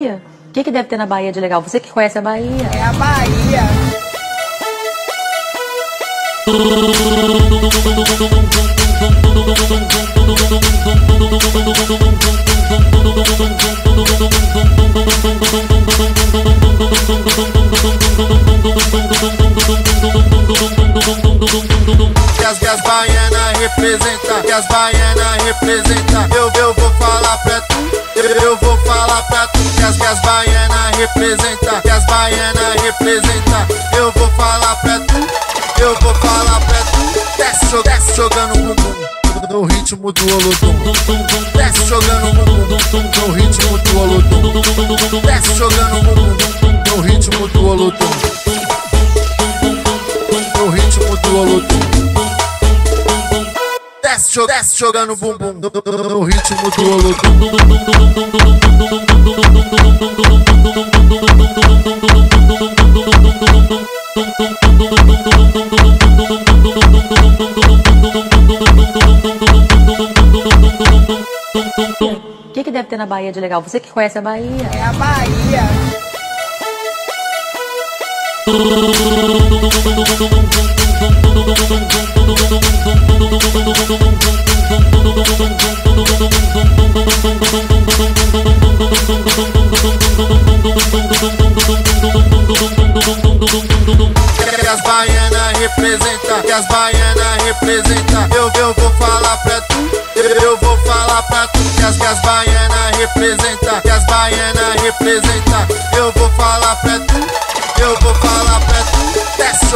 O que deve ter na Bahia de legal? Você que conhece a Bahia. É a Bahia. Que as baianas representam, que as baianas representam. Eu vou falar pra tu. Eu vou falar pra tu que as baianas representa, que as baianas representa. Eu vou falar pra tu, eu vou falar pra tu. Desce jogando o bumbum no ritmo do Olodum. Desce jogando o bumbum no ritmo do Olodum. Desce jogando o bumbum no ritmo do Olodum. No ritmo do Olodum. Desce jogando bumbum no ritmo do Olodum. O que deve ter na Bahia de legal? Você que conhece a Bahia. É a Bahia. Que as baianas representa, que as baianas representa. Eu vou falar pra tu, eu vou falar pra tu. Que as baianas representa, que as baianas representa. Eu vou falar pra tu, eu vou falar pra tu. Desce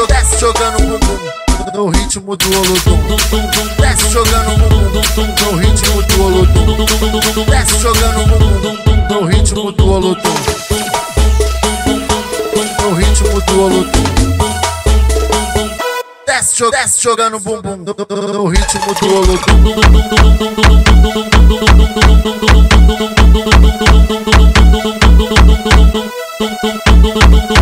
jogando o bumbum no ritmo do Olodum. Desce jogando o bumbum no ritmo do Olodum. Desce jogando o bumbum no ritmo do Olodum. No ritmo do Olodum. Desce jogando o bumbum no ritmo do Olodum.